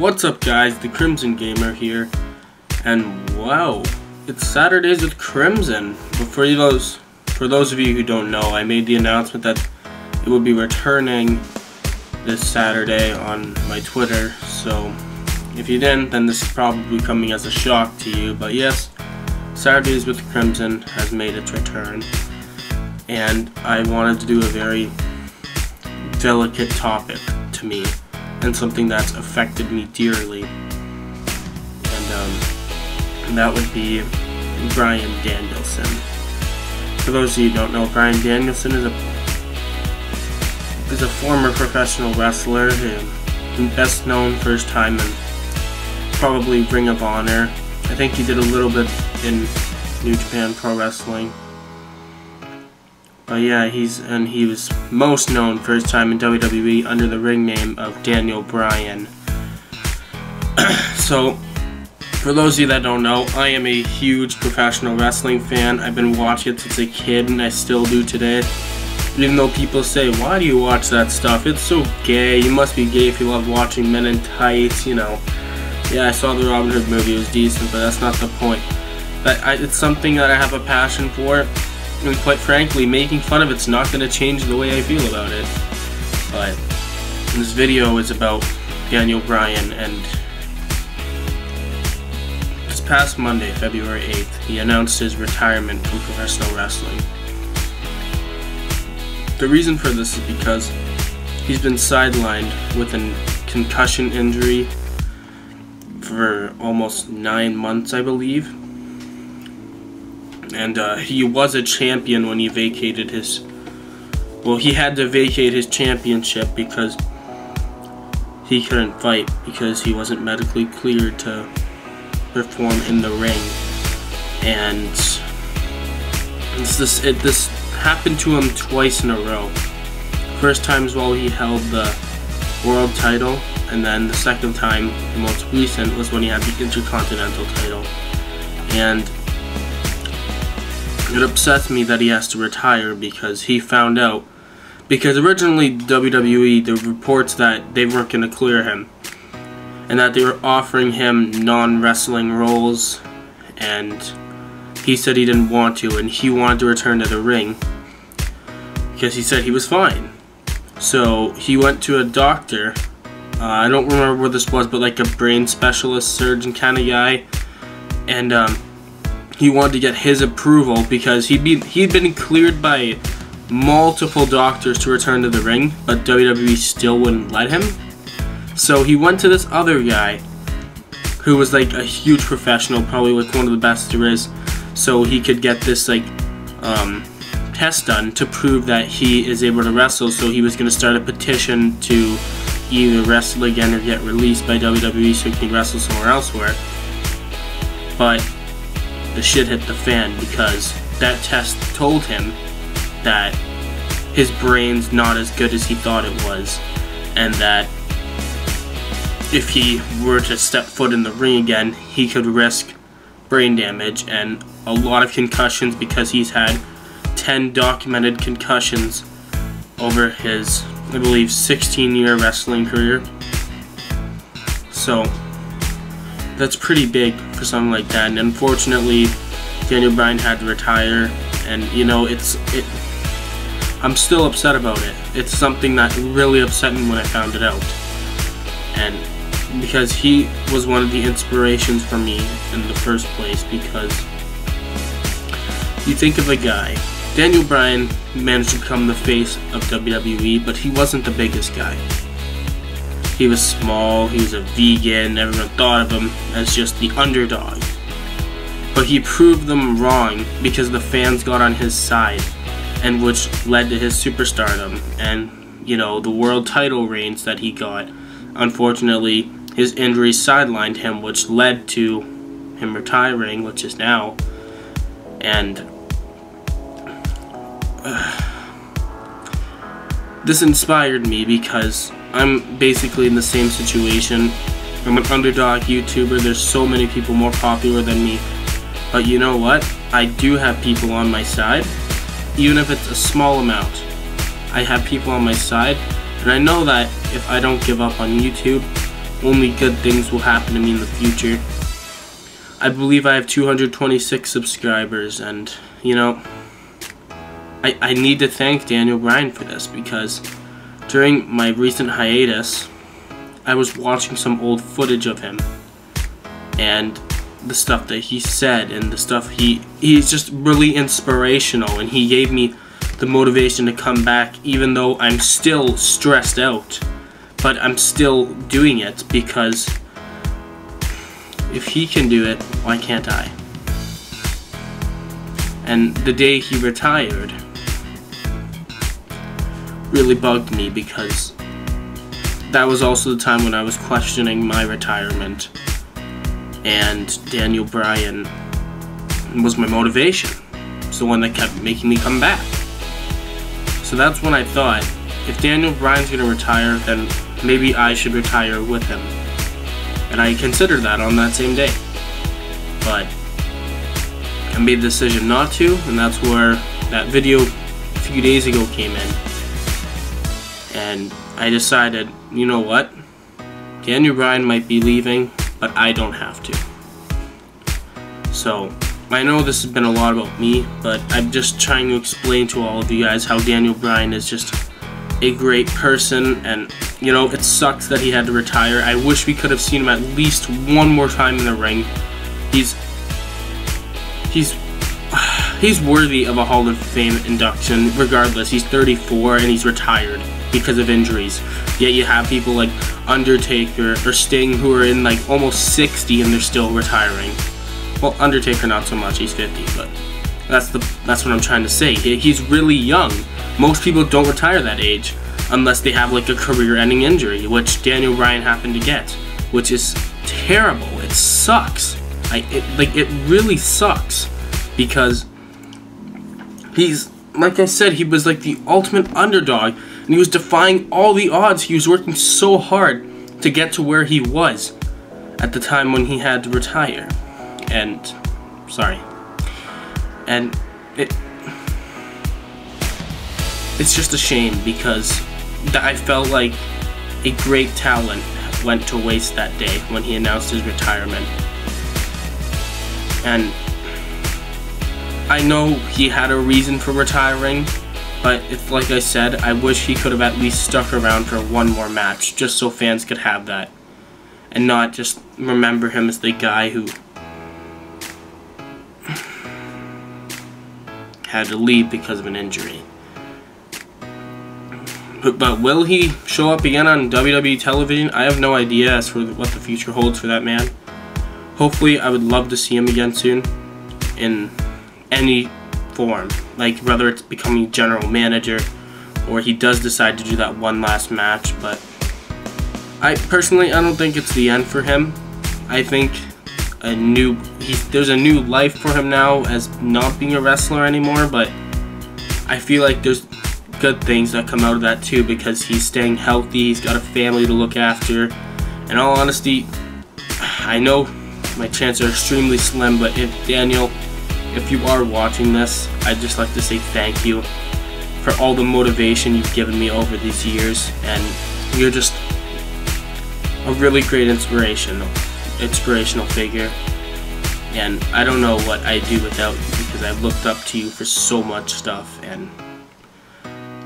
What's up guys, The Crimson Gamer here, and wow, it's Saturdays with Crimson. But for those of you who don't know, I made the announcement that it would be returning this Saturday on my Twitter, so if you didn't, then this is probably coming as a shock to you, but yes, Saturdays with Crimson has made its return, and I wanted to do a very delicate topic to me, and something that's affected me dearly, and that would be Bryan Danielson. For those of you who don't know, Bryan Danielson is a former professional wrestler, and best known for his time in probably Ring of Honor. I think he did a little bit in New Japan Pro Wrestling, but yeah, he was most known for his time in WWE under the ring name of Daniel Bryan. So, for those of you that don't know, I am a huge professional wrestling fan. I've been watching it since a kid, and I still do today. Even though people say, "Why do you watch that stuff? It's so gay. You must be gay if you love watching men in tights." You know, yeah, I saw the Robin Hood movie; it was decent, but that's not the point. It's something that I have a passion for. And quite frankly, making fun of it's not going to change the way I feel about it. But this video is about Daniel Bryan, and this past Monday, February 8th, he announced his retirement from professional wrestling. The reason for this is because he's been sidelined with a concussion injury for almost 9 months, I believe. And he was a champion when he vacated his... Well, he had to vacate his championship because he couldn't fight because he wasn't medically cleared to perform in the ring. And this happened to him twice in a row. First time as well, he held the world title, and then the second time, the most recent, was when he had the Intercontinental title. And it upsets me that he has to retire because he found out. Because originally WWE, the reports that they weren't going to clear him. And that they were offering him non-wrestling roles. And he said he didn't want to. And he wanted to return to the ring. Because he said he was fine. So he went to a doctor. I don't remember what this was, but like a brain specialist, surgeon kind of guy. And he wanted to get his approval because he'd been cleared by multiple doctors to return to the ring, but WWE still wouldn't let him. So he went to this other guy who was like a huge professional, probably like one of the best there is, so he could get this like test done to prove that he is able to wrestle. So he was going to start a petition to either wrestle again or get released by WWE so he can wrestle somewhere elsewhere. But the shit hit the fan because that test told him that his brain's not as good as he thought it was, and that if he were to step foot in the ring again, he could risk brain damage and a lot of concussions because he's had 10 documented concussions over his, I believe, 16-year wrestling career. So that's pretty big for something like that, and unfortunately Daniel Bryan had to retire, and you know, I'm still upset about it. It's something that really upset me when I found it out, and because he was one of the inspirations for me in the first place. Because you think of a guy, Daniel Bryan managed to become the face of WWE, but he wasn't the biggest guy. He was small, he was a vegan, everyone thought of him as just the underdog. But he proved them wrong because the fans got on his side, and which led to his superstardom and, you know, the world title reigns that he got. Unfortunately, his injury sidelined him, which led to him retiring, which is now. And this inspired me because I'm basically in the same situation. I'm an underdog YouTuber. There's so many people more popular than me. But you know what? I do have people on my side. Even if it's a small amount, I have people on my side. And I know that if I don't give up on YouTube, Only good things will happen to me in the future. I believe I have 226 subscribers, and you know, I need to thank Daniel Bryan for this, because during my recent hiatus, I was watching some old footage of him and the stuff that he said and the stuff he's just really inspirational, and he gave me the motivation to come back, even though I'm still stressed out, but I'm still doing it, because if he can do it, why can't I? And the day he retired really bugged me, because that was also the time when I was questioning my retirement, and Daniel Bryan was my motivation. It's the one that kept making me come back. So that's when I thought, if Daniel Bryan's gonna retire, then maybe I should retire with him. And I considered that on that same day, but I made the decision not to, and that's where that video a few days ago came in. And I decided, you know what, Daniel Bryan might be leaving, but I don't have to. So I know this has been a lot about me, but I'm just trying to explain to all of you guys how Daniel Bryan is just a great person, and you know, it sucks that he had to retire. I wish we could have seen him at least one more time in the ring. He's worthy of a Hall of Fame induction, regardless. He's 34 and he's retired because of injuries. Yet you have people like Undertaker or Sting who are in like almost 60 and they're still retiring. Well, Undertaker not so much, he's 50, but that's what I'm trying to say. He's really young. Most people don't retire that age unless they have like a career-ending injury, which Daniel Bryan happened to get, which is terrible. It sucks. It really sucks, because he's, like I said, he was like the ultimate underdog, and he was defying all the odds. He was working so hard to get to where he was at the time when he had to retire. And it's just a shame, because I felt like a great talent went to waste that day when he announced his retirement. And I know he had a reason for retiring, but it's like I said, I wish he could have at least stuck around for one more match, just so fans could have that, and not just remember him as the guy who had to leave because of an injury. But will he show up again on WWE television? I have no idea as for what the future holds for that man. Hopefully, I would love to see him again soon, in any form. Like, whether it's becoming general manager, or he does decide to do that one last match. But I personally, I don't think it's the end for him. I think there's a new life for him now, as not being a wrestler anymore, but I feel like there's good things that come out of that too, because he's staying healthy, he's got a family to look after. In all honesty, I know my chances are extremely slim, but if Daniel, if you are watching this, I'd just like to say thank you for all the motivation you've given me over these years, and you're just a really great inspirational figure, and I don't know what I'd do without you, because I've looked up to you for so much stuff, and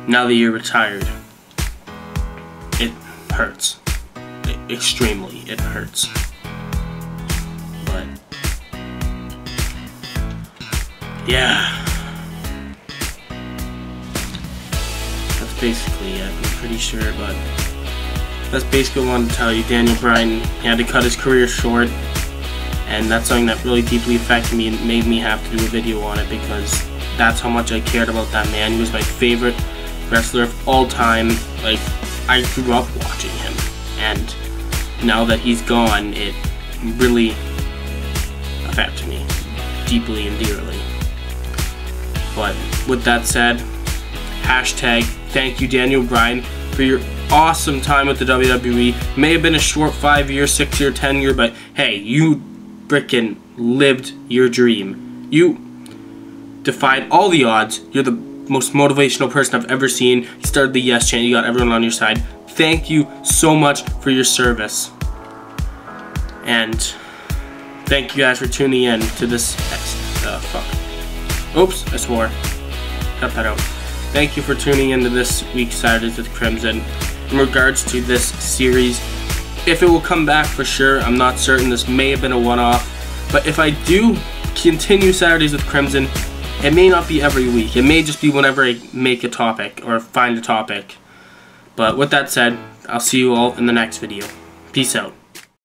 now that you're retired, it hurts. Extremely, it hurts. But yeah, that's basically it, I'm pretty sure, but that's basically what I wanted to tell you. Daniel Bryan, he had to cut his career short, and that's something that really deeply affected me and made me have to do a video on it, because that's how much I cared about that man. He was my favorite wrestler of all time. Like, I grew up watching him, and now that he's gone, it really affected me deeply and dearly. But with that said, hashtag thank you Daniel Bryan for your awesome time with the WWE. May have been a short 5 year, 6 year, 10 year, but hey, you frickin' lived your dream. You defied all the odds. You're the most motivational person I've ever seen. You started the Yes Chant. You got everyone on your side. Thank you so much for your service. And thank you guys for tuning in to this Oops, I swore. Cut that out. Thank you for tuning into this week's Saturdays with Crimson. In regards to this series, if it will come back for sure, I'm not certain. This may have been a one-off. But if I do continue Saturdays with Crimson, it may not be every week. It may just be whenever I make a topic or find a topic. But with that said, I'll see you all in the next video. Peace out.